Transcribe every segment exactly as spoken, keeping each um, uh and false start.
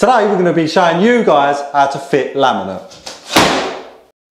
Today we're going to be showing you guys how to fit laminate.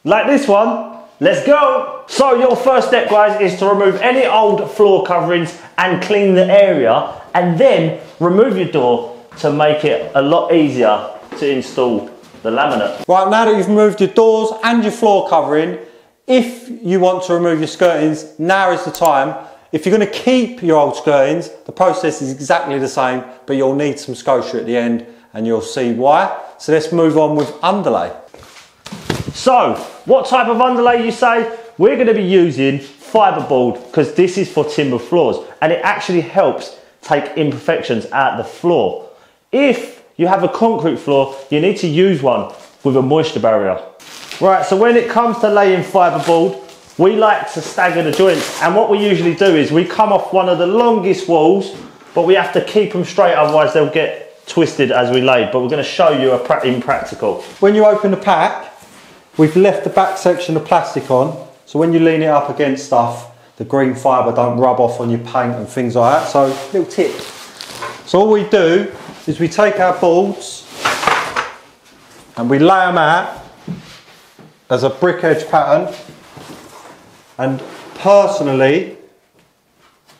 Like this one, let's go. So your first step, guys, is to remove any old floor coverings and clean the area, and then remove your door to make it a lot easier to install the laminate. Right, now that you've removed your doors and your floor covering, if you want to remove your skirtings, now is the time. If you're going to keep your old skirtings, the process is exactly the same, but you'll need some Scotia at the end and you'll see why. So let's move on with underlay. So what type of underlay, you say? We're going to be using fiberboard because this is for timber floors and it actually helps take imperfections out of the floor. If you have a concrete floor, you need to use one with a moisture barrier. Right, so when it comes to laying fiberboard, we like to stagger the joints, and what we usually do is we come off one of the longest walls, but we have to keep them straight, otherwise they'll get twisted as we laid, but we're going to show you a pra in practical. When you open the pack, we've left the back section of plastic on, so when you lean it up against stuff, the green fibre don't rub off on your paint and things like that. So little tip. So all we do is we take our boards and we lay them out as a brick edge pattern, and personally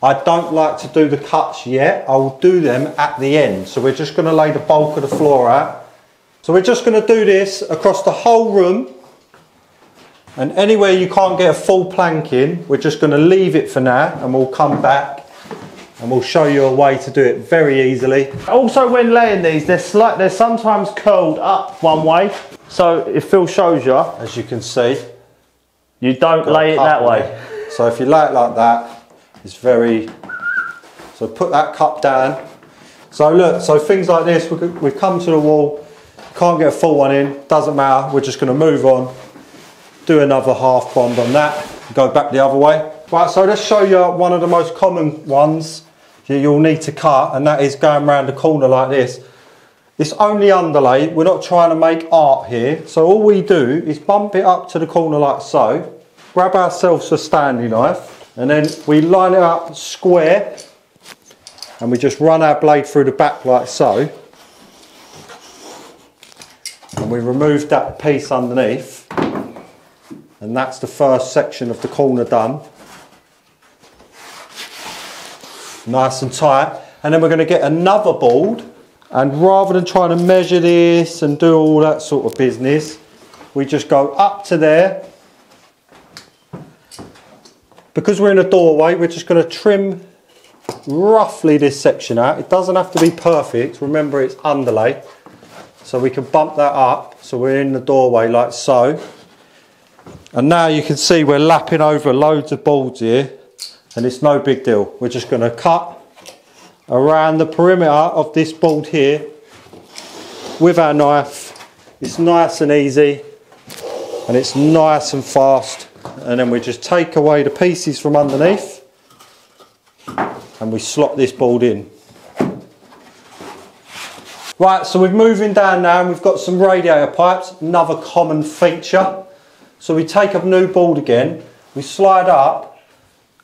I don't like to do the cuts yet. I will do them at the end. So we're just going to lay the bulk of the floor out. So we're just going to do this across the whole room, and anywhere you can't get a full plank in, we're just going to leave it for now, and we'll come back and we'll show you a way to do it very easily. Also, when laying these, they're, slight, they're sometimes curled up one way. So if Phil shows you, as you can see, you don't lay it that way. It. So if you lay it like that, it's very, so put that cup down. So look, so things like this, we've come to the wall, can't get a full one in, doesn't matter, we're just going to move on, do another half bond on that, go back the other way. Right, so let's show you one of the most common ones you'll need to cut, and that is going around the corner like this. It's only underlay, we're not trying to make art here, so all we do is bump it up to the corner like so, grab ourselves a Stanley knife, and then we line it up square and we just run our blade through the back like so, and we remove that piece underneath, and that's the first section of the corner done, nice and tight. And then we're going to get another board, and rather than trying to measure this and do all that sort of business, we just go up to there. Because we're in a doorway, we're just going to trim roughly this section out. It doesn't have to be perfect, remember it's underlay, so we can bump that up so we're in the doorway like so. And now you can see we're lapping over loads of boards here, and it's no big deal. We're just going to cut around the perimeter of this board here with our knife. It's nice and easy, and it's nice and fast. And then we just take away the pieces from underneath and we slot this board in. Right, so we're moving down now, and we've got some radiator pipes, another common feature. So we take a new board again, we slide up,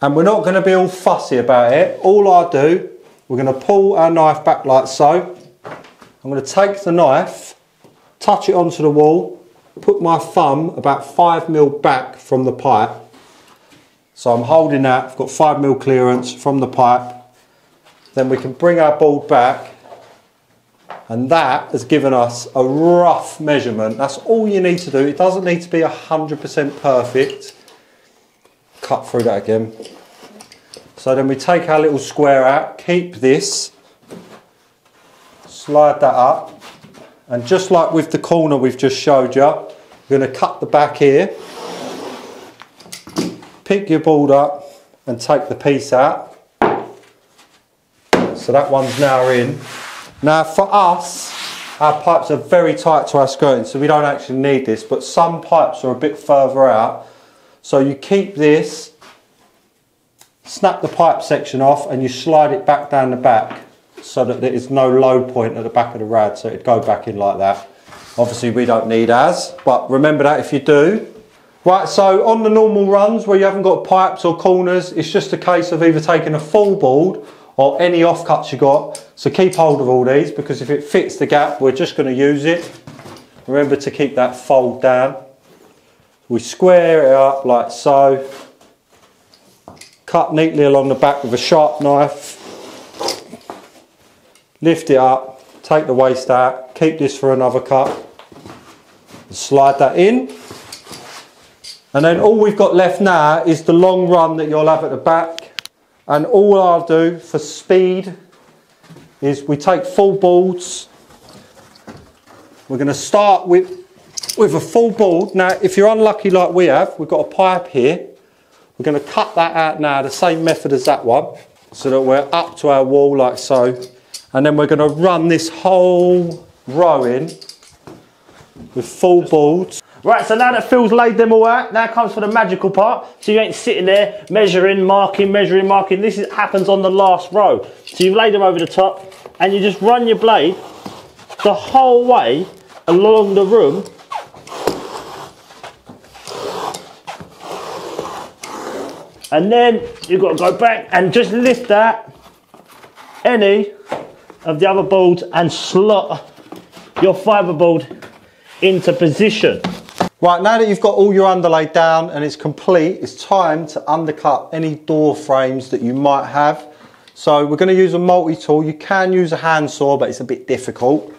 and we're not going to be all fussy about it. All I do, we're going to pull our knife back like so. I'm going to take the knife, touch it onto the wall, put my thumb about five mil back from the pipe. So I'm holding that, I've got five mil clearance from the pipe. Then we can bring our board back, and that has given us a rough measurement. That's all you need to do. It doesn't need to be one hundred percent perfect. Cut through that again. So then we take our little square out, keep this, slide that up. And just like with the corner we've just showed you, you're going to cut the back here, pick your board up and take the piece out. So that one's now in. Now for us, our pipes are very tight to our skirting, so we don't actually need this, but some pipes are a bit further out. So you keep this, snap the pipe section off, and you slide it back down the back, so that there is no low point at the back of the rad, so it'd go back in like that. Obviously we don't need ours, but remember that if you do. Right, so on the normal runs where you haven't got pipes or corners, it's just a case of either taking a full board or any offcuts you got, So keep hold of all these, because if it fits the gap, we're just going to use it. Remember to keep that fold down. We square it up like so. Cut neatly along the back with a sharp knife. Lift it up, take the waste out, keep this for another cut. Slide that in. And then all we've got left now is the long run that you'll have at the back. And all I'll do for speed is we take full boards. We're going to start with with a full board. Now, if you're unlucky like we have, we've got a pipe here. We're going to cut that out now, the same method as that one, so that we're up to our wall like so. And then we're going to run this whole row in with full boards. Right, so now that Phil's laid them all out, now comes for the magical part. So you ain't sitting there measuring, marking, measuring, marking. This is, happens on the last row. So you've laid them over the top, and you just run your blade the whole way along the room. And then you've got to go back and just lift that, any of the other boards, and slot your fibre board into position. Right, now that you've got all your underlay down and it's complete, it's time to undercut any door frames that you might have. So we're going to use a multi-tool. You can use a handsaw, but it's a bit difficult.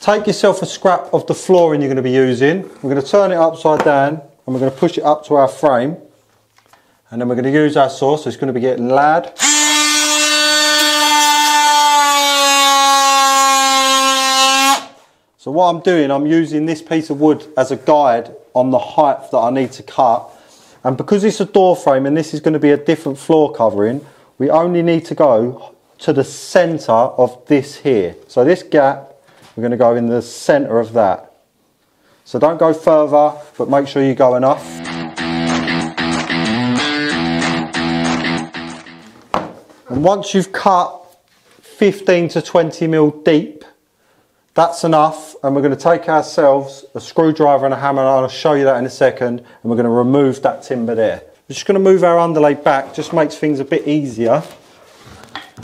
Take yourself a scrap of the flooring you're going to be using. We're going to turn it upside down and we're going to push it up to our frame. And then we're going to use our saw, so it's going to be getting loud. So what I'm doing, I'm using this piece of wood as a guide on the height that I need to cut. And because it's a door frame and this is going to be a different floor covering, we only need to go to the centre of this here. So this gap, we're going to go in the centre of that. So don't go further, but make sure you go enough. And once you've cut fifteen to twenty mil deep, that's enough, and we're going to take ourselves a screwdriver and a hammer, and I'll show you that in a second, and we're going to remove that timber there. We're just going to move our underlay back, just makes things a bit easier.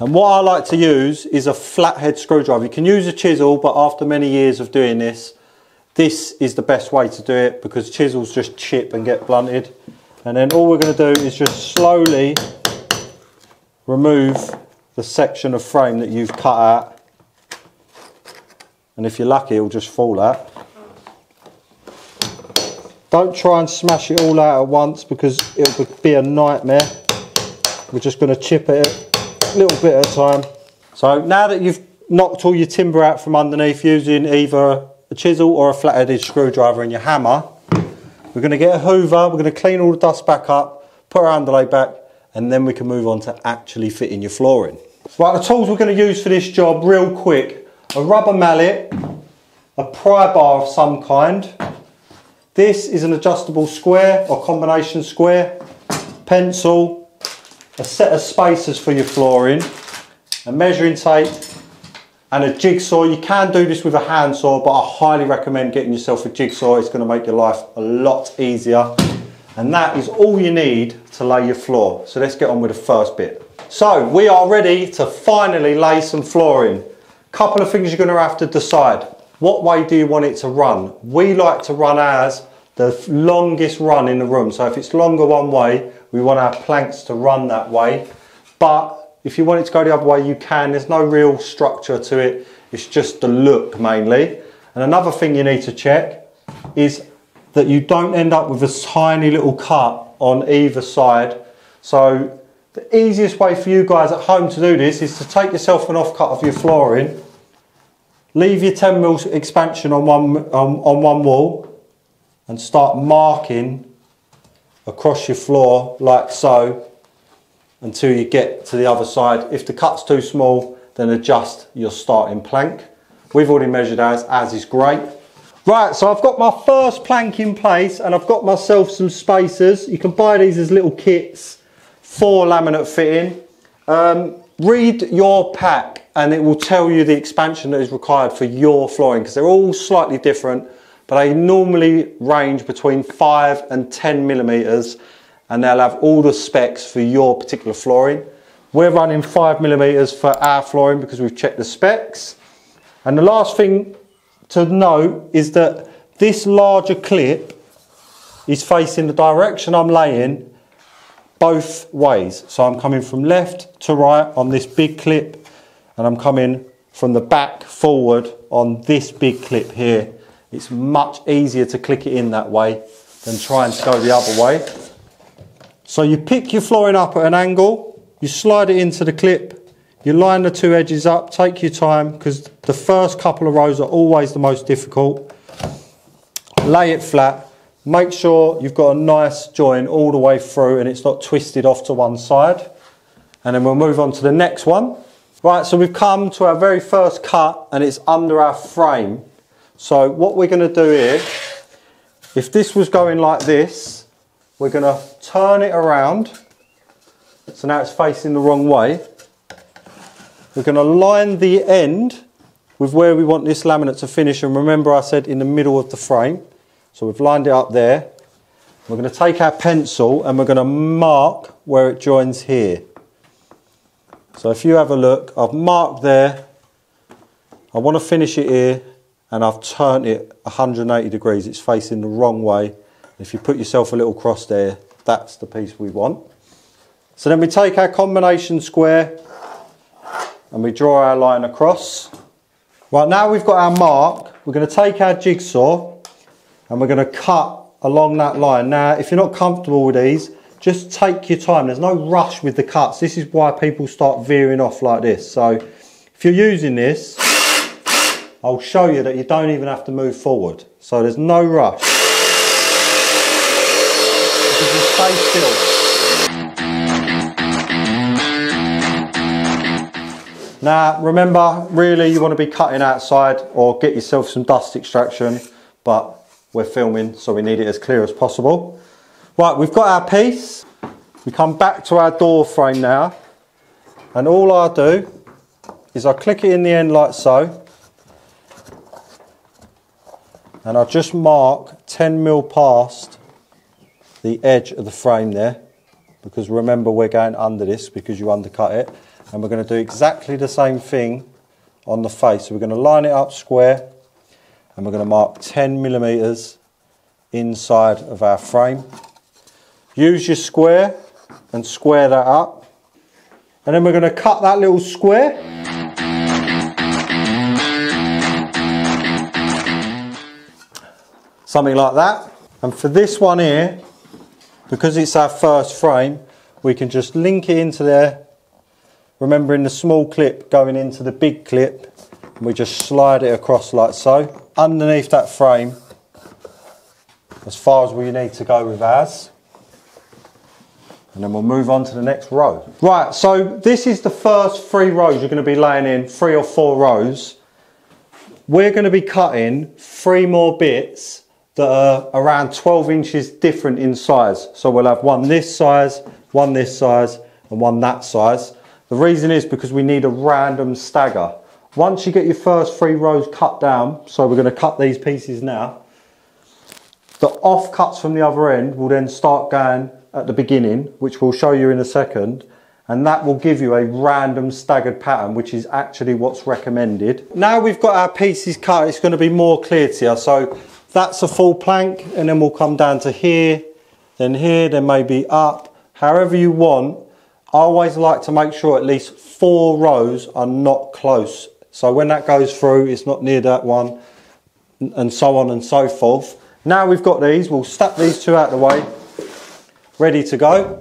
And what I like to use is a flathead screwdriver. You can use a chisel, but after many years of doing this, this is the best way to do it, because chisels just chip and get blunted. And then all we're going to do is just slowly remove the section of frame that you've cut out, and if you're lucky it'll just fall out. Don't try and smash it all out at once, because it would be a nightmare. We're just going to chip it a little bit at a time. So now that you've knocked all your timber out from underneath using either a chisel or a flat-headed screwdriver and your hammer, we're going to get a hoover, we're going to clean all the dust back up, put our underlay back, and then we can move on to actually fitting your flooring. Right, the tools we're going to use for this job real quick: a rubber mallet, a pry bar of some kind. This is an adjustable square or combination square, pencil, a set of spacers for your flooring, a measuring tape, and a jigsaw. You can do this with a handsaw, but I highly recommend getting yourself a jigsaw. It's going to make your life a lot easier. And that is all you need to lay your floor. So let's get on with the first bit. So we are ready to finally lay some flooring. Couple of things you're going to have to decide. What way do you want it to run? We like to run ours the longest run in the room. So if it's longer one way, we want our planks to run that way. But if you want it to go the other way, you can. There's no real structure to it. It's just the look mainly. And another thing you need to check is that you don't end up with a tiny little cut on either side. So the easiest way for you guys at home to do this is to take yourself an offcut of your flooring, leave your ten mil expansion on one, um, on one wall, and start marking across your floor like so until you get to the other side. If the cut's too small, then adjust your starting plank. We've already measured ours, as is great. Right, so I've got my first plank in place and I've got myself some spacers. You can buy these as little kits for laminate fitting. Um, read your pack and it will tell you the expansion that is required for your flooring, because they're all slightly different, but they normally range between five and ten millimeters, and they'll have all the specs for your particular flooring. We're running five millimeters for our flooring because we've checked the specs. And the last thing to note is that this larger clip is facing the direction I'm laying both ways. So I'm coming from left to right on this big clip, and I'm coming from the back forward on this big clip here. It's much easier to click it in that way than trying to go the other way. So you pick your flooring up at an angle, you slide it into the clip, you line the two edges up, take your time, because the first couple of rows are always the most difficult. Lay it flat, make sure you've got a nice join all the way through and it's not twisted off to one side. And then we'll move on to the next one. Right, so we've come to our very first cut and it's under our frame. So what we're gonna do here, if this was going like this, we're gonna turn it around. So now it's facing the wrong way. We're gonna line the end with where we want this laminate to finish. And remember I said in the middle of the frame. So we've lined it up there. We're gonna take our pencil and we're gonna mark where it joins here. So if you have a look, I've marked there, I want to finish it here, and I've turned it one hundred eighty degrees. It's facing the wrong way. If you put yourself a little cross there, that's the piece we want. So then we take our combination square and we draw our line across. Right, now we've got our mark, we're going to take our jigsaw and we're going to cut along that line. Now, if you're not comfortable with these, just take your time. There's no rush with the cuts. This is why people start veering off like this. So if you're using this, I'll show you that you don't even have to move forward. So there's no rush. You can stay still. Now, remember, really you want to be cutting outside or get yourself some dust extraction, but we're filming, so we need it as clear as possible. Right, we've got our piece. We come back to our door frame now. And all I do is I click it in the end like so. And I just mark ten mil past the edge of the frame there. Because remember, we're going under this because you undercut it. And we're going to do exactly the same thing on the face. So we're going to line it up square. And we're going to mark ten millimeters inside of our frame. Use your square and square that up. And then we're going to cut that little square. Something like that. And for this one here, because it's our first frame, we can just link it into there, remembering the small clip going into the big clip, and we just slide it across like so, underneath that frame, as far as we need to go with ours. And then we'll move on to the next row. Right, so this is the first three rows you're going to be laying in, three or four rows. We're going to be cutting three more bits that are around twelve inches different in size. So we'll have one this size, one this size, and one that size. The reason is because we need a random stagger. Once you get your first three rows cut down, so we're going to cut these pieces now, the off cuts from the other end will then start going at the beginning, which we'll show you in a second, and that will give you a random staggered pattern, which is actually what's recommended. Now we've got our pieces cut, it's going to be more clear to you. So that's a full plank, and then we'll come down to here, then here, then maybe up, however you want. I always like to make sure at least four rows are not close, so when that goes through it's not near that one, and so on and so forth. Now we've got these, we'll stack these two out of the way, ready to go,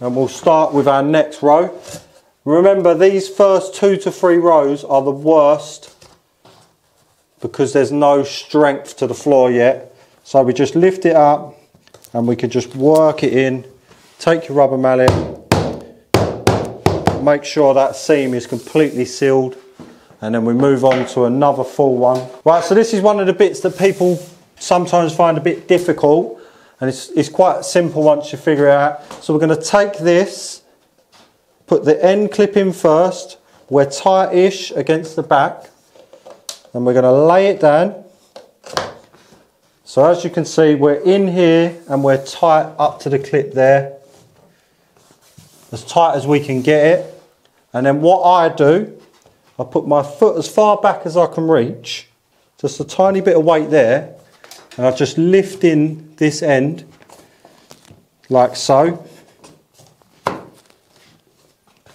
and we'll start with our next row. Remember, these first two to three rows are the worst because there's no strength to the floor yet, so we just lift it up and we can just work it in. Take your rubber mallet, make sure that seam is completely sealed, and then we move on to another full one. Right, so this is one of the bits that people sometimes find a bit difficult. And it's, it's quite simple once you figure it out. So we're going to take this, put the end clip in first. We're tight-ish against the back. And we're going to lay it down. So as you can see, we're in here and we're tight up to the clip there. as tight as we can get it. And then what I do, I put my foot as far back as I can reach, just a tiny bit of weight there, and I just lift in this end like so.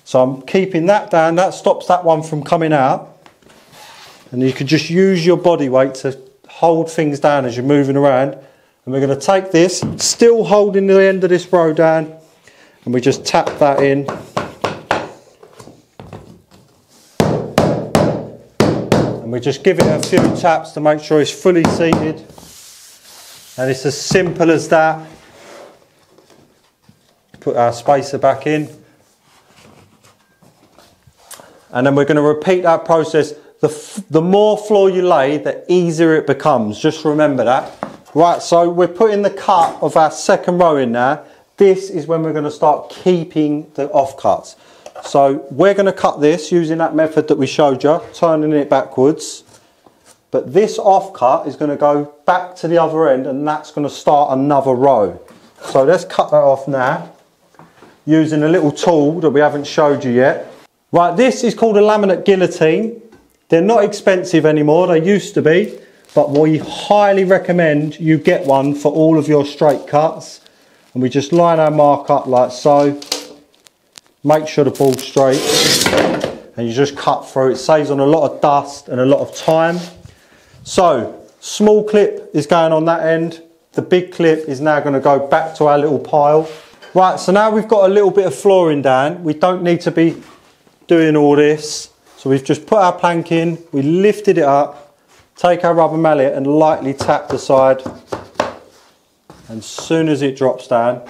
So I'm keeping that down, that stops that one from coming out. And you can just use your body weight to hold things down as you're moving around. And we're going to take this, still holding the end of this row down, and we just tap that in. And we just give it a few taps to make sure it's fully seated. And it's as simple as that. Put our spacer back in. And then we're going to repeat that process. The, f the more floor you lay, the easier it becomes. Just remember that. Right, so we're putting the cut of our second row in now. This is when we're going to start keeping the off cuts. So we're going to cut this using that method that we showed you, turning it backwards. But this off cut is going to go back to the other end, and that's going to start another row. So let's cut that off now, using a little tool that we haven't showed you yet. Right, this is called a laminate guillotine. They're not expensive anymore, they used to be. But we highly recommend you get one for all of your straight cuts. And we just line our mark up like so. Make sure the ball's straight. And you just cut through. It saves on a lot of dust and a lot of time. So, small clip is going on that end. The big clip is now going to go back to our little pile. Right, so now we've got a little bit of flooring down. We don't need to be doing all this. So we've just put our plank in. We lifted it up. Take our rubber mallet and lightly tap the side, and as soon as it drops down,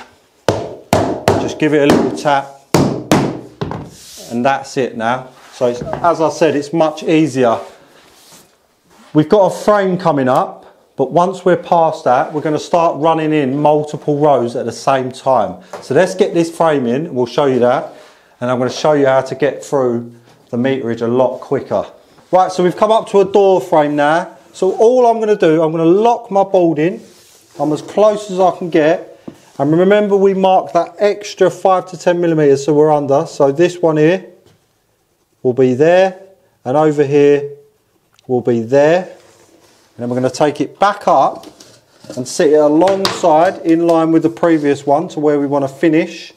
just give it a little tap, and that's it now. So it's, as I said, it's much easier. We've got a frame coming up, but once we're past that, we're going to start running in multiple rows at the same time. So let's get this frame in, and we'll show you that, and I'm going to show you how to get through the meterage a lot quicker. Right, so we've come up to a door frame now. So all I'm going to do, I'm going to lock my board in. I'm as close as I can get. And remember, we marked that extra five to ten millimetres, so we're under. So this one here will be there, and over here will be there. And then we're going to take it back up and sit it alongside, in line with the previous one, to where we want to finish.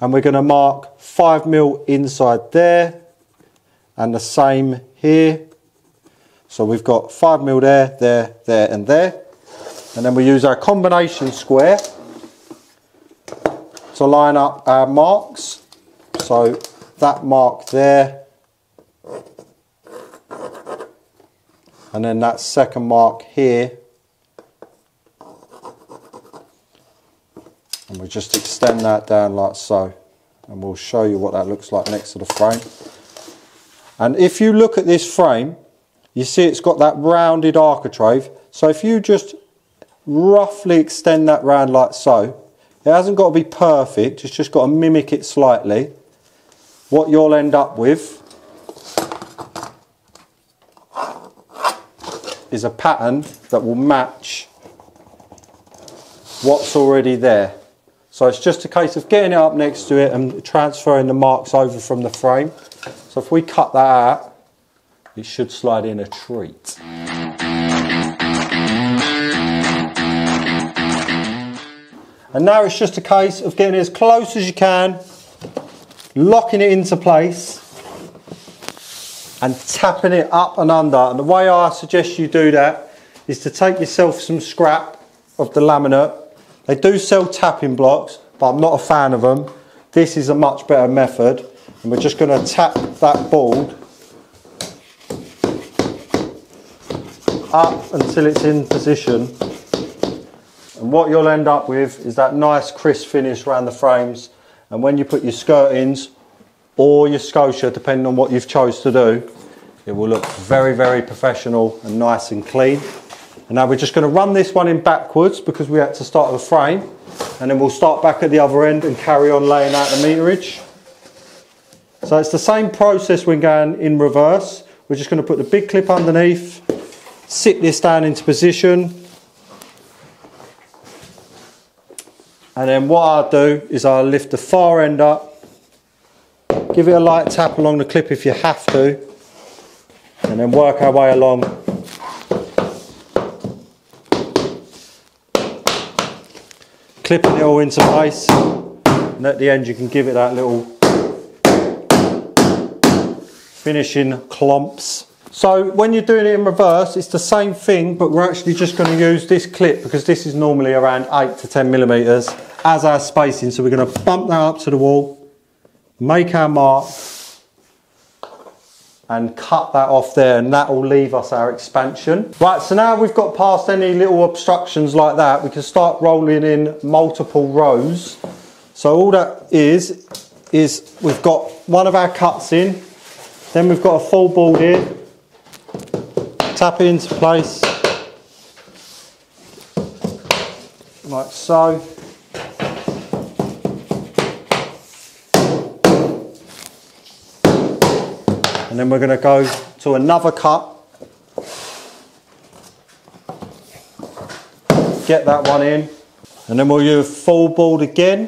And we're going to mark five mil inside there, and the same here. So we've got five mil there, there, there, and there. And then we use our combination square to line up our marks. So that mark there, and then that second mark here. And we just extend that down like so. And we'll show you what that looks like next to the frame. And if you look at this frame, you see it's got that rounded architrave. So if you just roughly extend that round like so, it hasn't got to be perfect, it's just got to mimic it slightly. What you'll end up with is a pattern that will match what's already there. So it's just a case of getting it up next to it and transferring the marks over from the frame. So if we cut that out, it should slide in a treat. And now it's just a case of getting it as close as you can, locking it into place, and tapping it up and under. And the way I suggest you do that is to take yourself some scrap of the laminate. They do sell tapping blocks, but I'm not a fan of them. This is a much better method. And we're just going to tap that board up until it's in position. And what you'll end up with is that nice crisp finish around the frames. And when you put your skirtings or your scotia, depending on what you've chose to do, it will look very, very professional and nice and clean. And now we're just going to run this one in backwards because we had to start the frame. And then we'll start back at the other end and carry on laying out the meterage. So it's the same process when going in reverse. We're just going to put the big clip underneath, sit this down into position. And then what I'll do is I'll lift the far end up Give it a light tap along the clip if you have to, and then work our way along. Clipping it all into place, and at the end you can give it that little finishing clumps. So when you're doing it in reverse, it's the same thing, but we're actually just going to use this clip because this is normally around eight to ten millimeters as our spacing. So we're going to bump that up to the wall, make our mark, and cut that off there, and that will leave us our expansion. Right, so now we've got past any little obstructions like that, we can start rolling in multiple rows. So all that is, is we've got one of our cuts in, then we've got a full board here, tap it into place, like so. And then we're going to go to another cut, get that one in, and then we'll use full board again.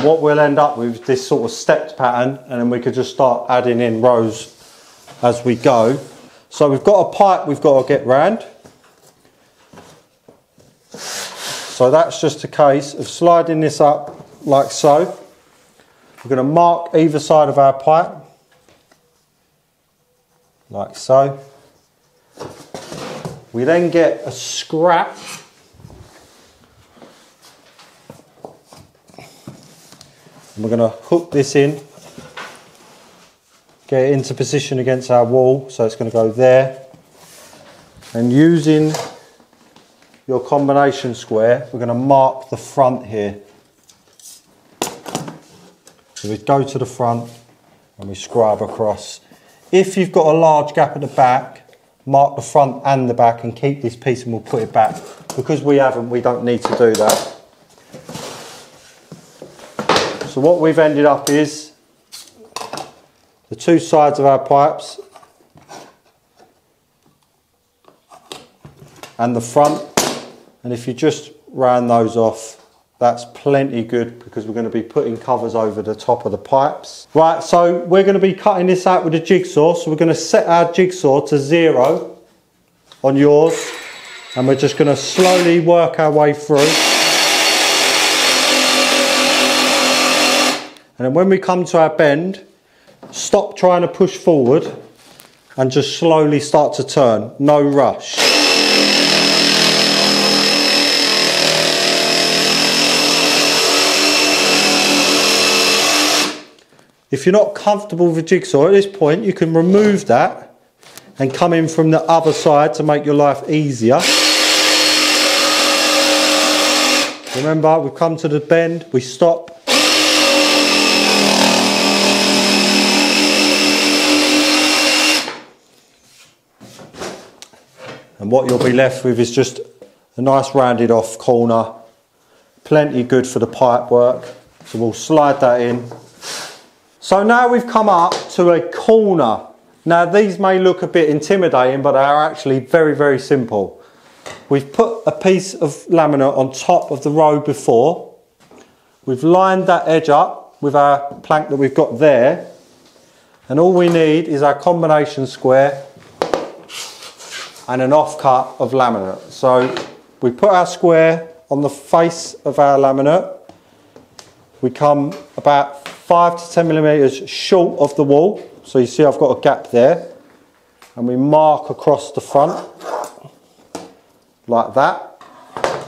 What we'll end up with is this sort of stepped pattern, and then we could just start adding in rows as we go. So we've got a pipe we've got to get round. So that's just a case of sliding this up like so. We're going to mark either side of our pipe, like so. We then get a scrap, and we're going to hook this in, get it into position against our wall, so it's going to go there. And using your combination square, we're going to mark the front here. So we go to the front and we scribe across. If you've got a large gap at the back, mark the front and the back and keep this piece and we'll put it back. Because we haven't, we don't need to do that. So what we've ended up is the two sides of our pipes and the front. And if you just round those off, that's plenty good because we're going to be putting covers over the top of the pipes. Right, so we're going to be cutting this out with a jigsaw. So we're going to set our jigsaw to zero on yours. And we're just going to slowly work our way through. And then when we come to our bend, stop trying to push forward and just slowly start to turn. No rush. If you're not comfortable with the jigsaw at this point, you can remove that and come in from the other side to make your life easier. Remember, we've come to the bend, we stop. And what you'll be left with is just a nice rounded off corner. Plenty good for the pipe work. So we'll slide that in. So now we've come up to a corner. Now these may look a bit intimidating, but they are actually very, very simple. We've put a piece of laminate on top of the row before. We've lined that edge up with our plank that we've got there. And all we need is our combination square and an offcut of laminate. So we put our square on the face of our laminate. We come about five to ten millimeters short of the wall, so you see I've got a gap there, and we mark across the front like that.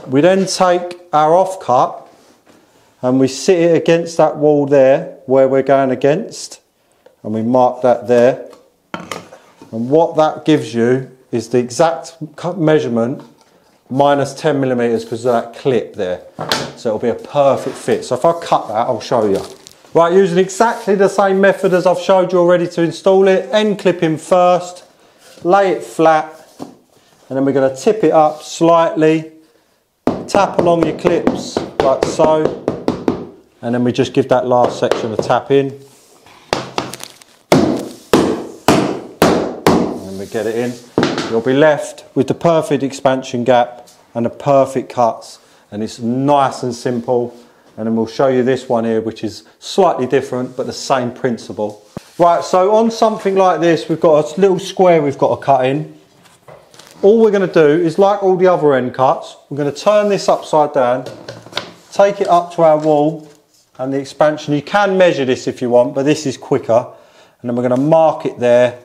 We then take our offcut and we sit it against that wall there where we're going against, and we mark that there. And what that gives you is the exact measurement minus ten millimeters because of that clip there, so it'll be a perfect fit. So if I cut that, I'll show you. Right, using exactly the same method as I've showed you already to install it, end clipping first, lay it flat, and then we're going to tip it up slightly, tap along your clips like so, and then we just give that last section a tap in, and we get it in. You'll be left with the perfect expansion gap and the perfect cuts, and it's nice and simple. And then we'll show you this one here, which is slightly different, but the same principle. Right, so on something like this, we've got a little square we've got to cut in. All we're going to do is, like all the other end cuts, we're going to turn this upside down, take it up to our wall and the expansion. You can measure this if you want, but this is quicker. And then we're going to mark it there,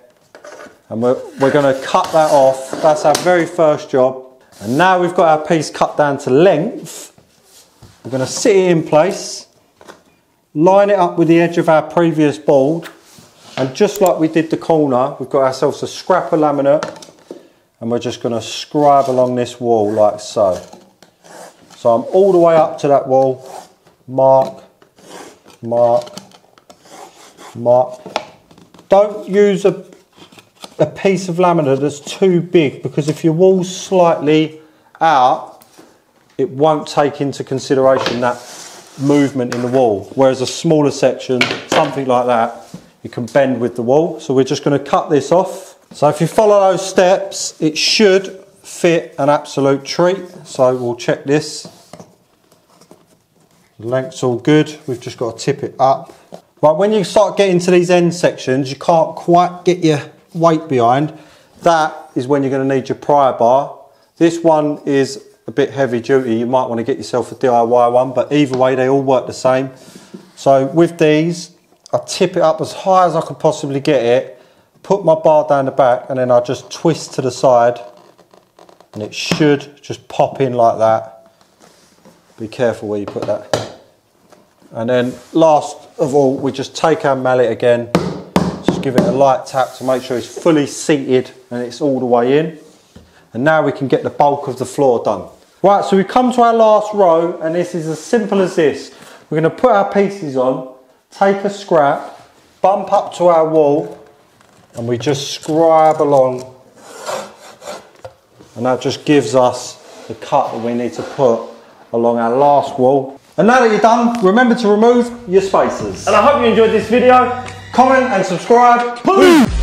and we're, we're going to cut that off. That's our very first job. And now we've got our piece cut down to length, we're going to sit it in place, line it up with the edge of our previous board, and just like we did the corner, we've got ourselves a scrap of laminate, and we're just going to scribe along this wall like so. So I'm all the way up to that wall, mark, mark, mark. Don't use a, a piece of laminate that's too big, because if your wall's slightly out, it won't take into consideration that movement in the wall. Whereas a smaller section, something like that, you can bend with the wall. So we're just going to cut this off. So if you follow those steps, it should fit an absolute treat. So we'll check this. The length's all good. We've just got to tip it up. Right, when you start getting to these end sections, you can't quite get your weight behind. That is when you're going to need your pry bar. This one is a bit heavy duty, you might want to get yourself a D I Y one, but either way they all work the same. So with these, I tip it up as high as I can possibly get it, put my bar down the back, and then I just twist to the side, and it should just pop in like that. Be careful where you put that. And then last of all, we just take our mallet again, just give it a light tap to make sure it's fully seated and it's all the way in. And now we can get the bulk of the floor done. Right, so we come to our last row, and this is as simple as this. We're going to put our pieces on, take a scrap, bump up to our wall, and we just scribe along. And that just gives us the cut that we need to put along our last wall. And now that you're done, remember to remove your spacers. And I hope you enjoyed this video. Comment and subscribe. Boom.